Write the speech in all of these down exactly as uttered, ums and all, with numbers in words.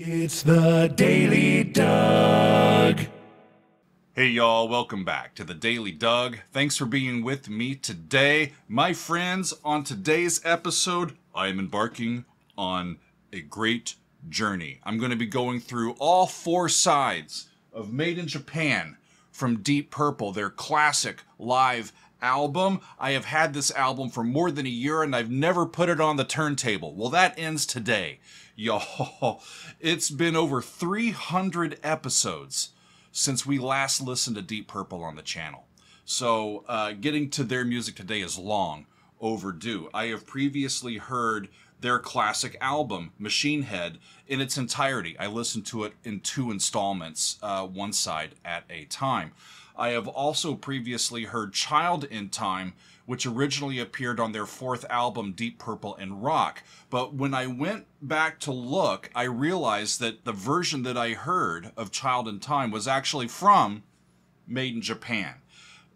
It's the Daily Doug. Hey y'all, welcome back to the Daily Doug. Thanks for being with me today. My friends, on today's episode, I am embarking on a great journey. I'm going to be going through all four sides of Made in Japan from Deep Purple, their classic live album. I have had this album for more than a year and I've never put it on the turntable. Well, that ends today. Y'all, it's been over three hundred episodes since we last listened to Deep Purple on the channel. So uh, getting to their music today is long overdue. I have previously heard their classic album, Machine Head, in its entirety. I listened to it in two installments, uh, one side at a time. I have also previously heard Child in Time, which originally appeared on their fourth album, Deep Purple in Rock. But when I went back to look, I realized that the version that I heard of Child in Time was actually from Made in Japan.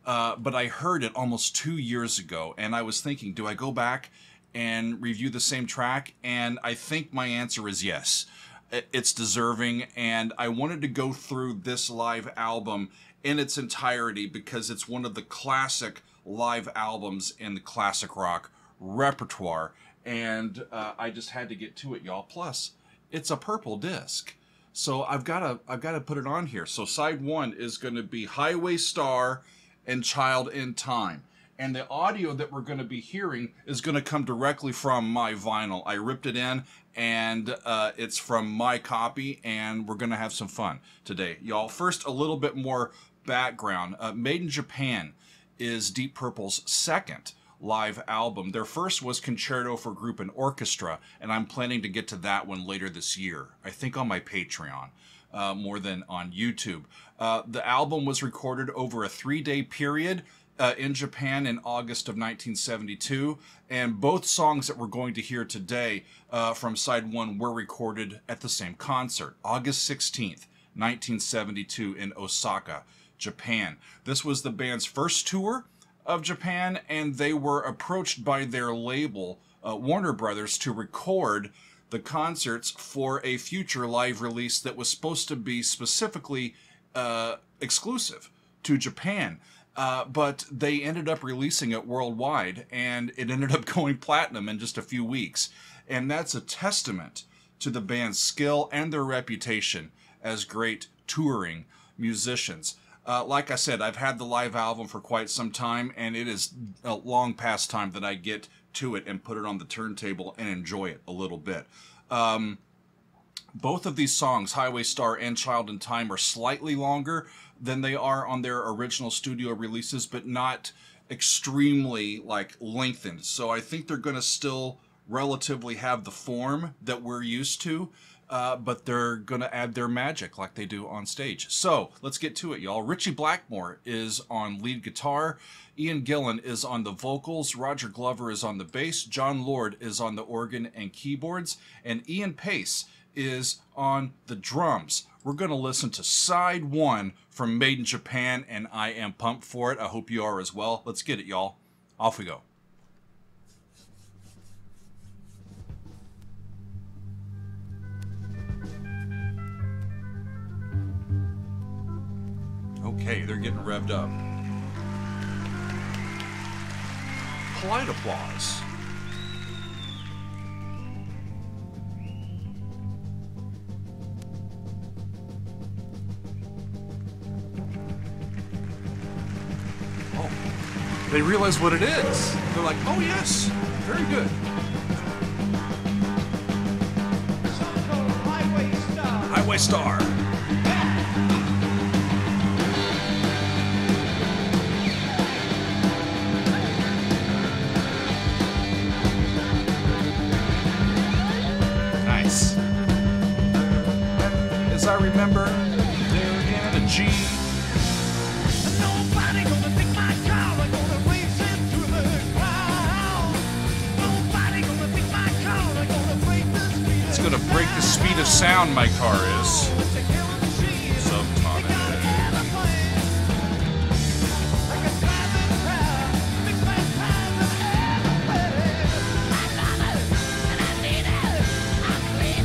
Uh, but I heard it almost two years ago, and I was thinking, do I go back and review the same track? And I think my answer is yes. It's deserving, and I wanted to go through this live album in its entirety because it's one of the classic live albums in the classic rock repertoire, and uh, I just had to get to it, y'all. Plus, it's a purple disc, so I've got to I've got to put it on here. So side one is going to be Highway Star and Child in Time. And the audio that we're going to be hearing is going to come directly from my vinyl. I ripped it in, and uh, it's from my copy, and we're going to have some fun today, y'all. First, a little bit more background. Uh, Made in Japan is Deep Purple's second live album. Their first was Concerto for Group and Orchestra, and I'm planning to get to that one later this year, I think on my Patreon. Uh, more than on YouTube. Uh, the album was recorded over a three-day period Uh, in Japan in August of nineteen seventy-two, and both songs that we're going to hear today uh, from side one were recorded at the same concert, August sixteenth, nineteen seventy-two in Osaka, Japan. This was the band's first tour of Japan, and they were approached by their label, uh, Warner Brothers, to record the concerts for a future live release that was supposed to be specifically uh, exclusive to Japan. Uh, but they ended up releasing it worldwide, and it ended up going platinum in just a few weeks. And that's a testament to the band's skill and their reputation as great touring musicians. Uh, like I said, I've had the live album for quite some time, and it is a long past time that I get to it and put it on the turntable and enjoy it a little bit. Um, both of these songs, Highway Star and Child in Time, are slightly longer than they are on their original studio releases, but not extremely like lengthened. So I think they're going to still relatively have the form that we're used to, uh, but they're going to add their magic like they do on stage. So let's get to it, y'all. Richie Blackmore is on lead guitar. Ian Gillan is on the vocals. Roger Glover is on the bass. John Lord is on the organ and keyboards. And Ian Pace is on the drums. We're going to listen to side one from Made in Japan, and I am pumped for it. I hope you are as well. Let's get it, y'all. Off we go. Okay, they're getting revved up. Polite applause. They realize what it is. They're like, oh yes, very good. This one's called Highway Star. Highway Star. Yeah. Nice. As I remember, they're in a G. Nobody gonna take my car. I'm gonna race it to the ground. Nobody gonna take my car. I'm gonna break the speed. It's gonna break the speed of sound. My car is. Subtonic.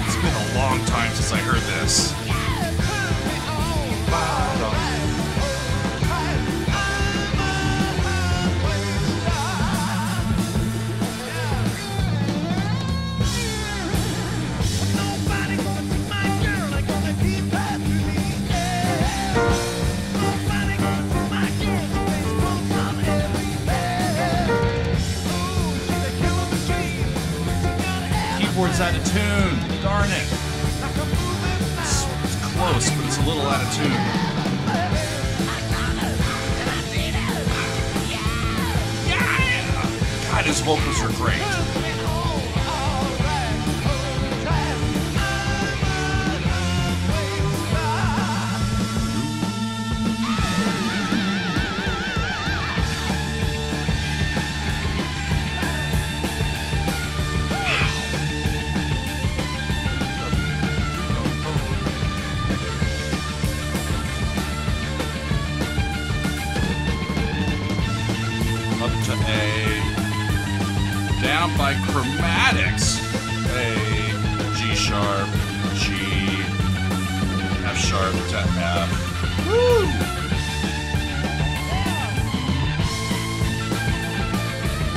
It's been a long time. time since I heard this. Keyboard's out of tune, darn it. It's, it's close, but it's a little out of tune. Yeah! God, his vocals are great. By chromatics, A, G sharp, G, F sharp to F. Woo!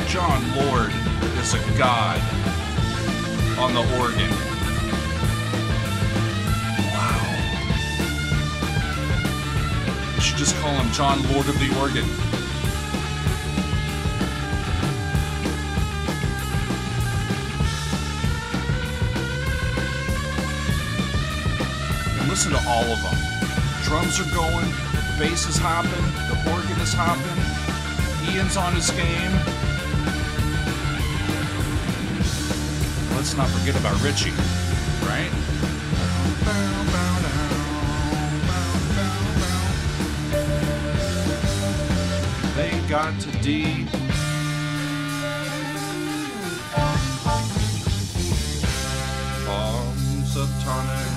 John Lord is a god on the organ. Wow. You should just call him John Lord of the Organ. Listen to all of them. Drums are going, the bass is hopping, the organ is hopping, Ian's on his game. Let's not forget about Richie, right? They got to D. Bomb subtonic.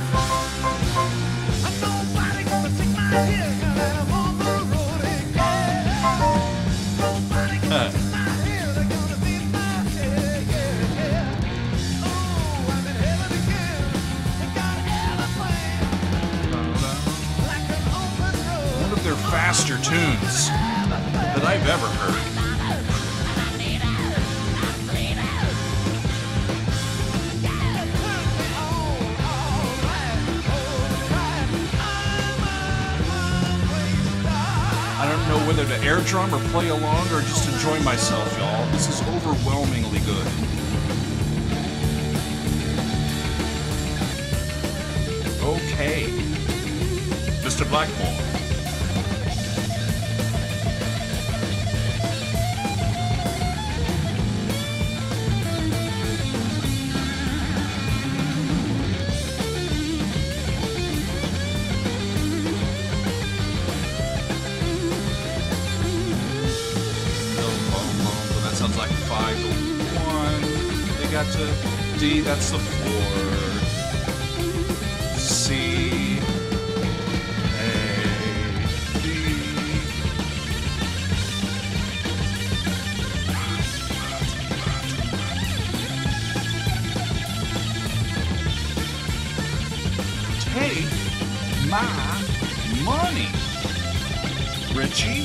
Faster tunes that I've ever heard. I don't know whether to air drum or play along or just enjoy myself, y'all. This is overwhelmingly good. Okay. Mister Blackmore. D, that's the four. C, A, D. Take my money, Richie.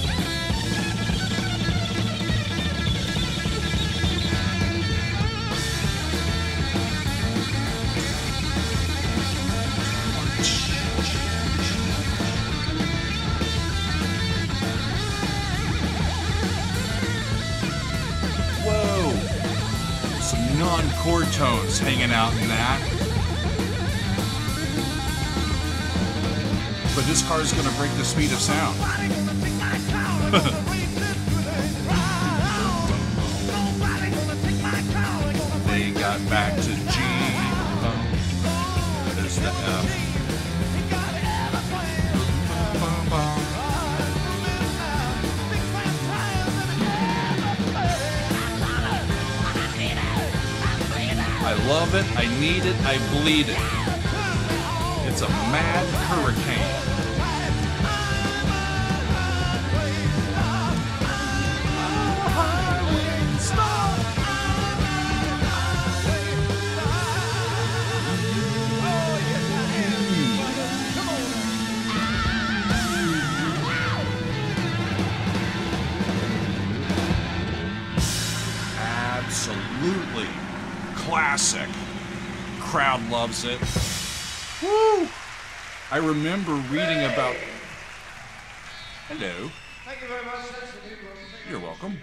Non-chord tones hanging out in that. But this car is going to break the speed of sound. They got back to G. Oh, there's the F. I love it, I need it, I bleed it. It's a mad hurricane. classic. Crowd loves it. Woo! I remember reading about... Hello. Thank you very much. You're welcome.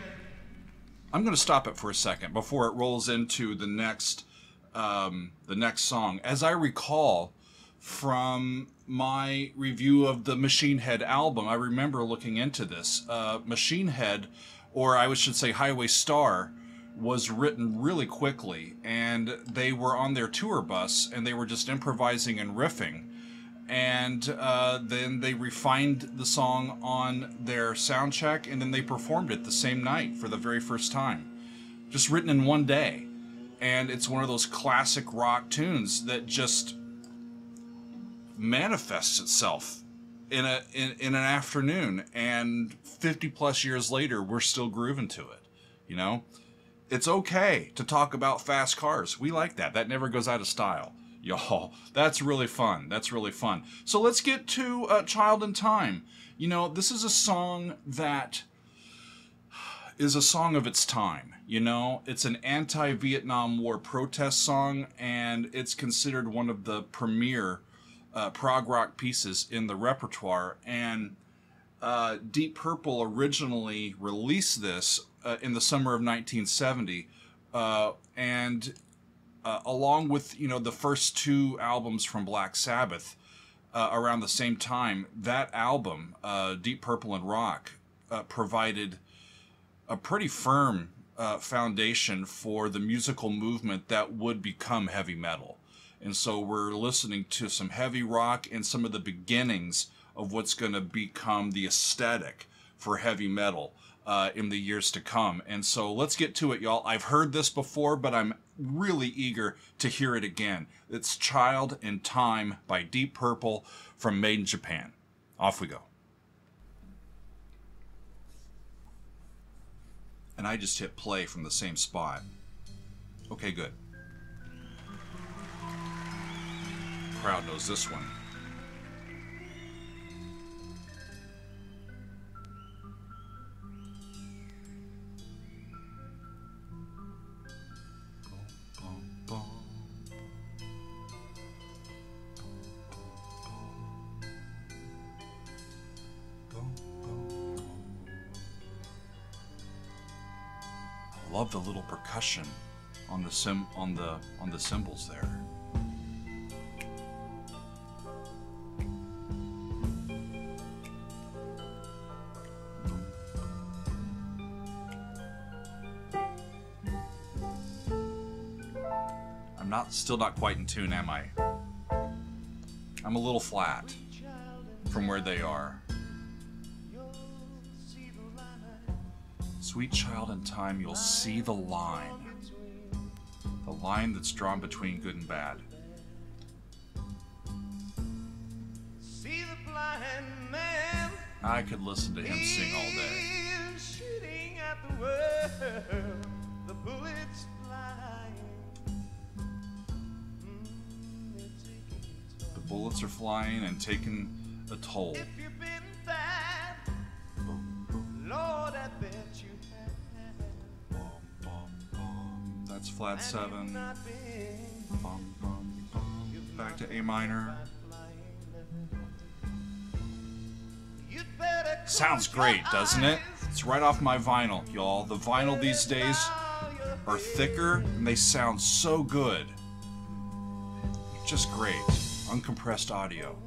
I'm going to stop it for a second before it rolls into the next, um, the next song. As I recall from my review of the Machine Head album, I remember looking into this. Uh, Machine Head, or I should say Highway Star, was written really quickly, and they were on their tour bus, and they were just improvising and riffing. And uh, then they refined the song on their sound check, and then they performed it the same night for the very first time. Just written in one day. And it's one of those classic rock tunes that just manifests itself in, a, in, in an afternoon. And fifty plus years later, we're still grooving to it, you know? It's okay to talk about fast cars. We like that. That never goes out of style. Y'all, that's really fun. That's really fun. So let's get to uh, Child in Time. You know, this is a song that is a song of its time. You know, it's an anti-Vietnam War protest song, and it's considered one of the premier uh, prog rock pieces in the repertoire. And uh, Deep Purple originally released this uh, in the summer of nineteen seventy, uh, and... Uh, along with, you know, the first two albums from Black Sabbath uh, around the same time, that album, uh, Deep Purple in Rock, uh, provided a pretty firm uh, foundation for the musical movement that would become heavy metal. And so we're listening to some heavy rock and some of the beginnings of what's going to become the aesthetic for heavy metal uh, in the years to come. And so let's get to it, y'all. I've heard this before, but I'm really eager to hear it again. It's Child in Time by Deep Purple from Made in Japan. Off we go. And I just hit play from the same spot. Okay, good. Crowd knows this one. Love the little percussion on the sim on the on the cymbals there. I'm not still not quite in tune, am I? I'm a little flat from where they are. Sweet child, in time you'll see the line. The line that's drawn between good and bad. See the blind man. I could listen to him sing all day. Shooting at the world, the bullets flying. Mm, the bullets are flying and taking a toll. If you've been bad, Lord, I bet you. That's flat seven. Bum, bum, bum. Back to A minor. Sounds great, doesn't it? It's right off my vinyl, y'all. The vinyl these days are thicker and they sound so good. Just great. Uncompressed audio.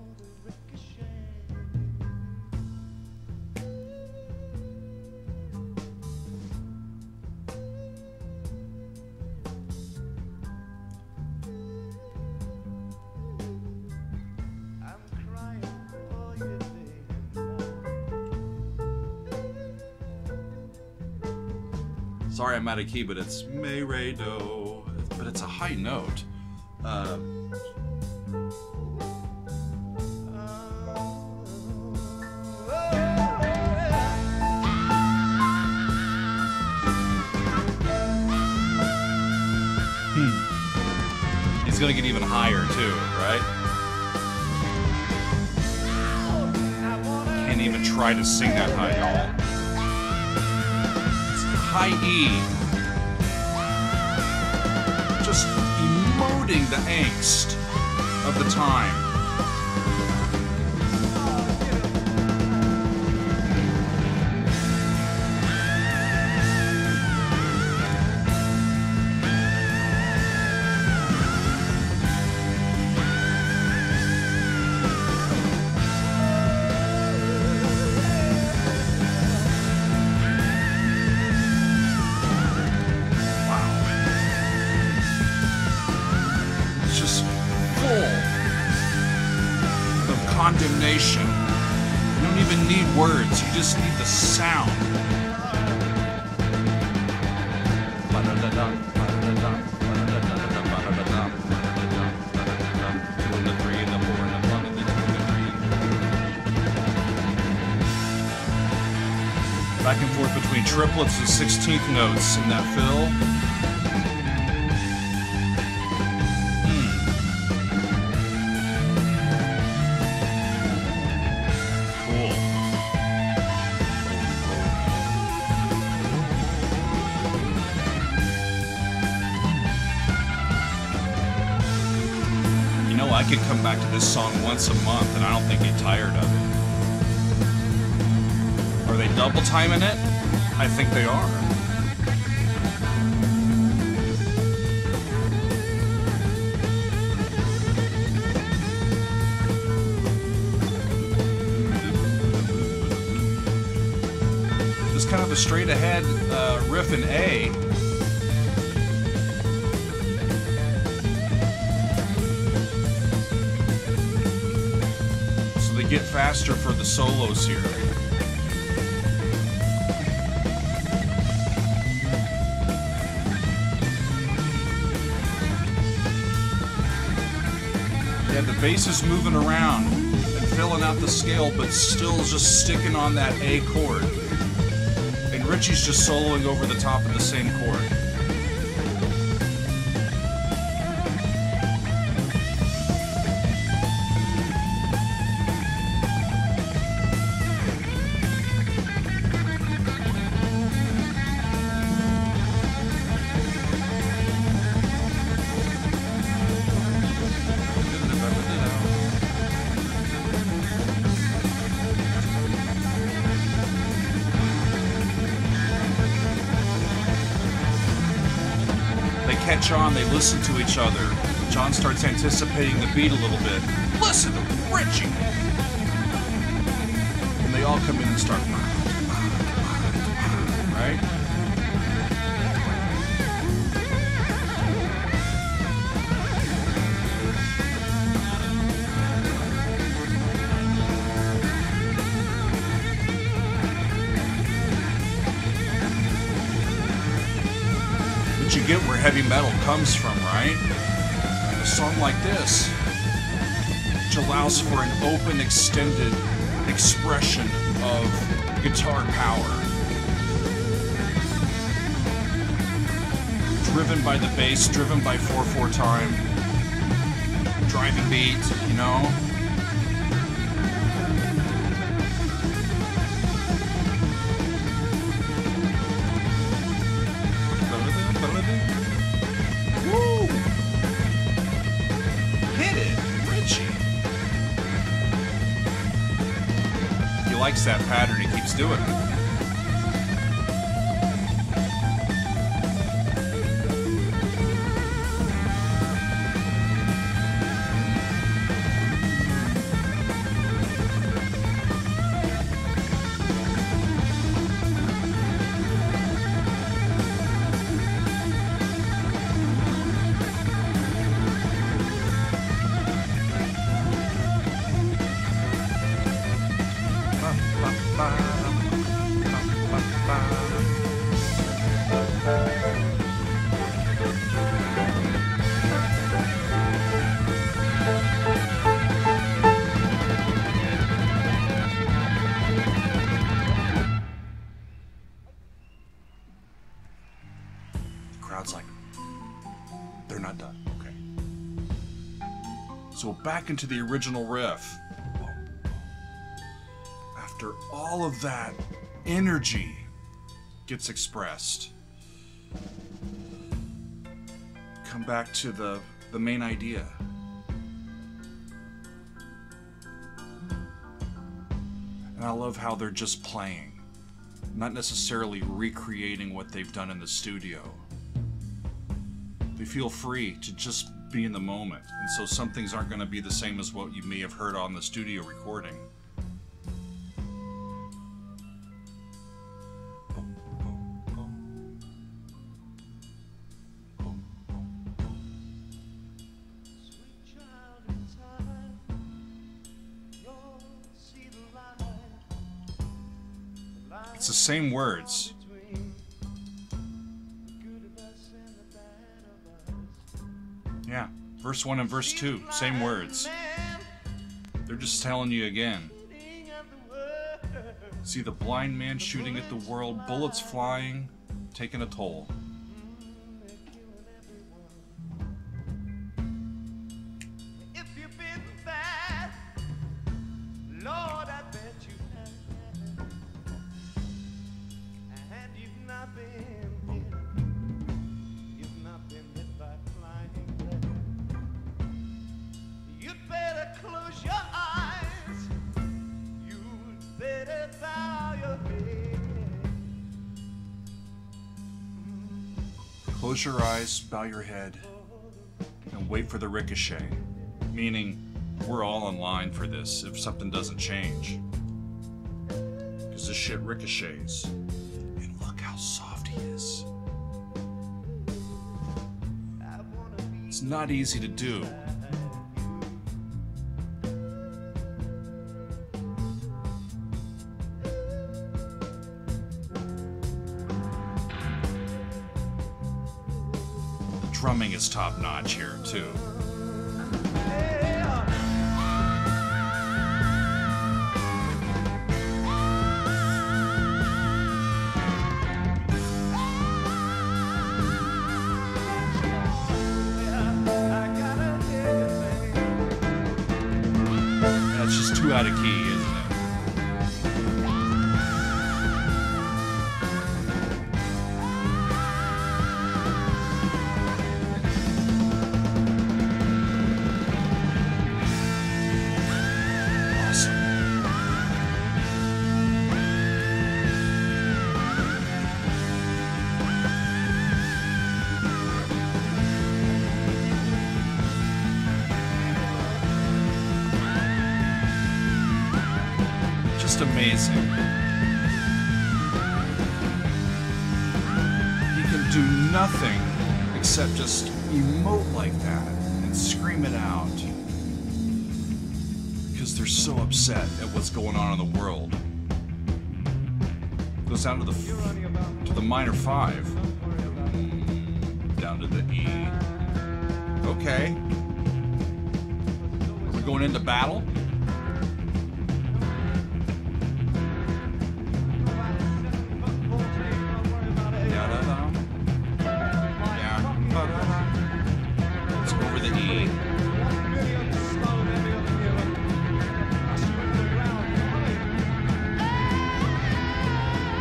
Sorry, I'm out of key, but it's May Ray Do. But it's a high note. Uh, hmm. It's gonna get even higher too, right? Can't even try to sing that high, y'all. High E. just emoting the angst of the time. Condemnation. You don't even need words, you just need the sound. Back and forth between triplets and sixteenth notes in that fill. I could come back to this song once a month and I don't think get tired of it. Are they double timing it? I think they are. Just kind of a straight ahead uh, riff in A. Get faster for the solos here. Yeah, the bass is moving around and filling out the scale, but still just sticking on that A chord. And Richie's just soloing over the top of the same chord. John, they listen to each other. John starts anticipating the beat a little bit. Listen to Richie! And they all come in and start, right? You get where heavy metal comes from, right? A song like this, which allows for an open, extended expression of guitar power, driven by the bass, driven by four four time, driving beat, you know? Likes that pattern, he keeps doing it. Back into the original riff. After all of that, energy gets expressed. come back to the, the main idea. And I love how they're just playing, not necessarily recreating what they've done in the studio. They feel free to just be in the moment, and so some things aren't going to be the same as what you may have heard on the studio recording. It's the same words. Yeah, verse one and verse two, same words. They're just telling you again. See the blind man shooting at the world, bullets flying, taking a toll. Close your eyes, bow your head, and wait for the ricochet. Meaning, we're all in line for this if something doesn't change. Because this shit ricochets. And look how soft he is. It's not easy to do. Drumming is top notch here too. That's just too out of key, isn't it? Amazing. He can do nothing except just emote like that and scream it out because they're so upset at what's going on in the world. Goes down to the f to the minor five, down to the E. Okay, are we going into battle?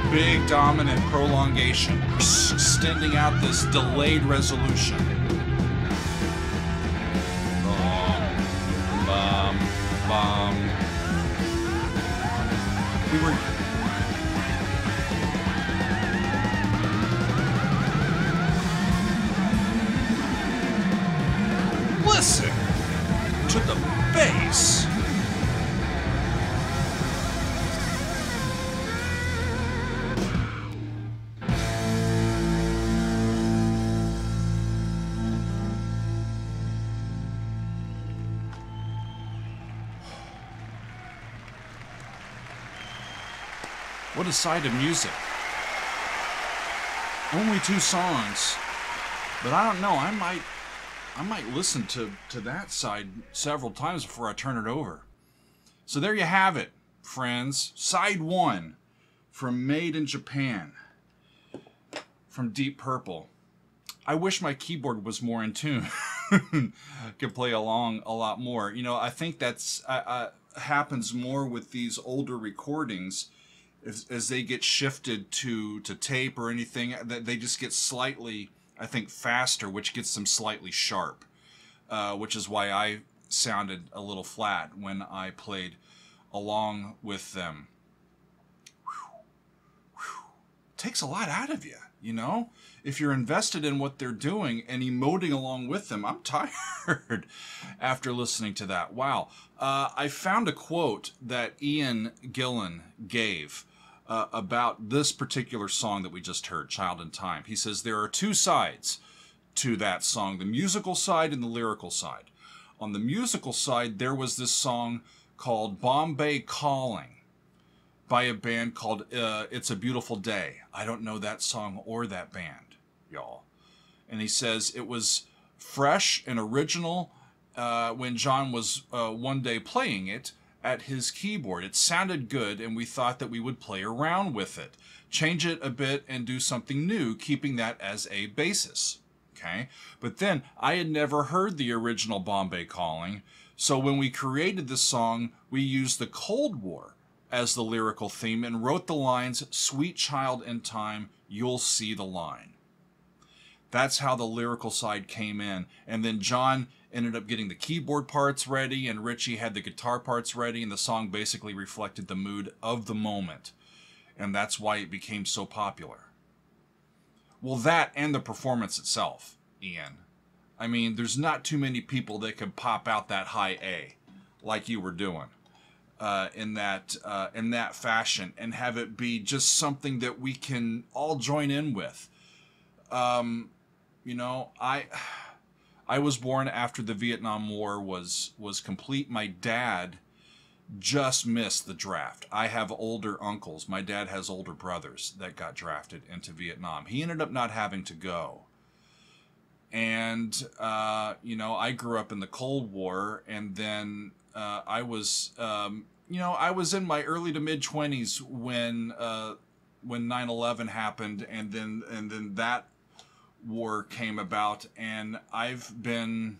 Big dominant prolongation, extending out this delayed resolution. Bum, bum, bum. We were. Listen to the bass. What a side of music. Only two songs, but I don't know, I might I might listen to, to that side several times before I turn it over. So there you have it, friends. Side one from Made in Japan from Deep Purple. I wish my keyboard was more in tune. Could play along a lot more. You know, I think that's uh, uh, happens more with these older recordings. As, as they get shifted to, to tape or anything, they just get slightly I think, faster, which gets them slightly sharp, uh, which is why I sounded a little flat when I played along with them. Whew. Whew. Takes a lot out of you, you know? If you're invested in what they're doing and emoting along with them, I'm tired after listening to that. Wow. Uh, I found a quote that Ian Gillan gave uh, about this particular song that we just heard, Child in Time. He says, there are two sides to that song, the musical side and the lyrical side. On the musical side, there was this song called Bombay Calling by a band called uh, It's a Beautiful Day. I don't know that song or that band, y'all. And he says it was fresh and original uh, when John was uh, one day playing it at his keyboard. It sounded good, and we thought that we would play around with it, change it a bit, and do something new, keeping that as a basis. Okay, but then I had never heard the original Bombay Calling, so when we created this song, we used the Cold War as the lyrical theme and wrote the lines, "Sweet child in time, you'll see the line." That's how the lyrical side came in, and then John ended up getting the keyboard parts ready, and Richie had the guitar parts ready, and the song basically reflected the mood of the moment, and that's why it became so popular. Well, that and the performance itself, Ian. I mean, there's not too many people that could pop out that high A like you were doing uh, in that uh, in that fashion and have it be just something that we can all join in with. Um, you know, I I was born after the Vietnam War was was complete. My dad just missed the draft. I have older uncles. My dad has older brothers that got drafted into Vietnam. He ended up not having to go. And, uh, you know, I grew up in the Cold War, and then uh, I was, um, you know, I was in my early to mid-twenties when uh, when nine eleven happened, and then, and then that war came about, and I've been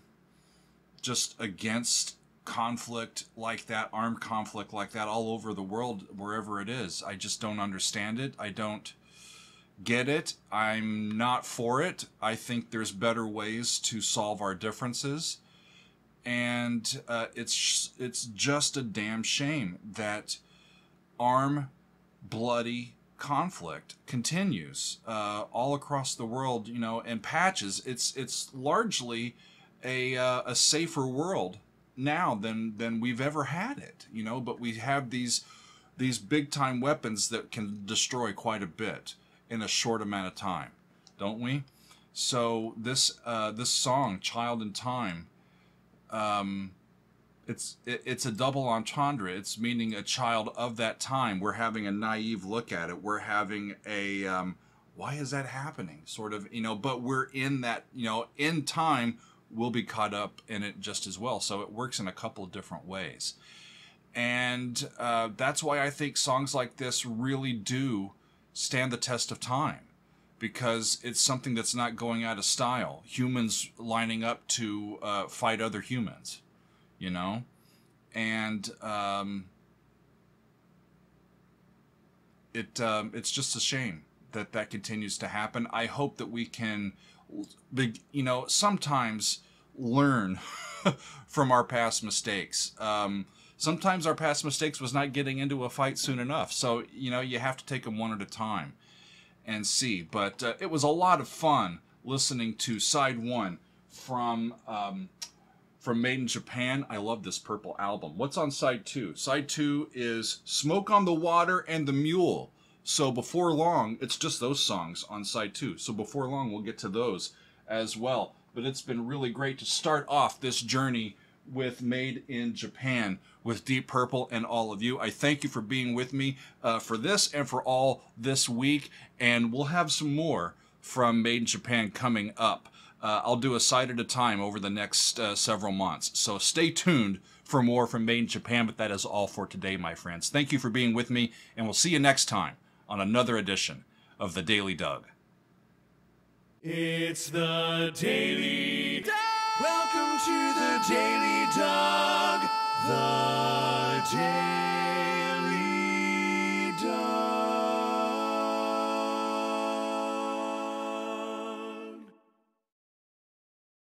just against conflict like that, armed conflict like that, all over the world, wherever it is. I just don't understand it. I don't get it. I'm not for it. I think there's better ways to solve our differences, and uh, it's it's just a damn shame that arm bloody conflict continues uh, all across the world, you know, in patches. It's it's largely a uh, a safer world now than than we've ever had it, you know, but we have these these big time weapons that can destroy quite a bit in a short amount of time, don't we? So this uh this song, Child in Time, um it's it, it's a double entendre. It's meaning a child of that time. We're having a naive look at it. We're having a um why is that happening sort of, you know, but we're in that, you know, in time we'll be caught up in it just as well. So it works in a couple of different ways. And uh, that's why I think songs like this really do stand the test of time, because it's something that's not going out of style. Humans lining up to uh, fight other humans, you know? And um, it um, it's just a shame that that continues to happen. I hope that we can, big, you know, sometimes learn from our past mistakes. Um, sometimes our past mistakes was not getting into a fight soon enough. So, you know, you have to take them one at a time and see. But uh, it was a lot of fun listening to side one from, um, from Made in Japan. I love this Purple album. What's on side two? Side two is Smoke on the Water and the Mule. So before long, it's just those songs on side two. So before long, we'll get to those as well. But it's been really great to start off this journey with Made in Japan, with Deep Purple and all of you. I thank you for being with me uh, for this and for all this week. And we'll have some more from Made in Japan coming up. Uh, I'll do a side at a time over the next uh, several months. So stay tuned for more from Made in Japan. But that is all for today, my friends. Thank you for being with me, and we'll see you next time on another edition of The Daily Doug. It's The Daily Doug! Welcome to The Daily Doug. The Daily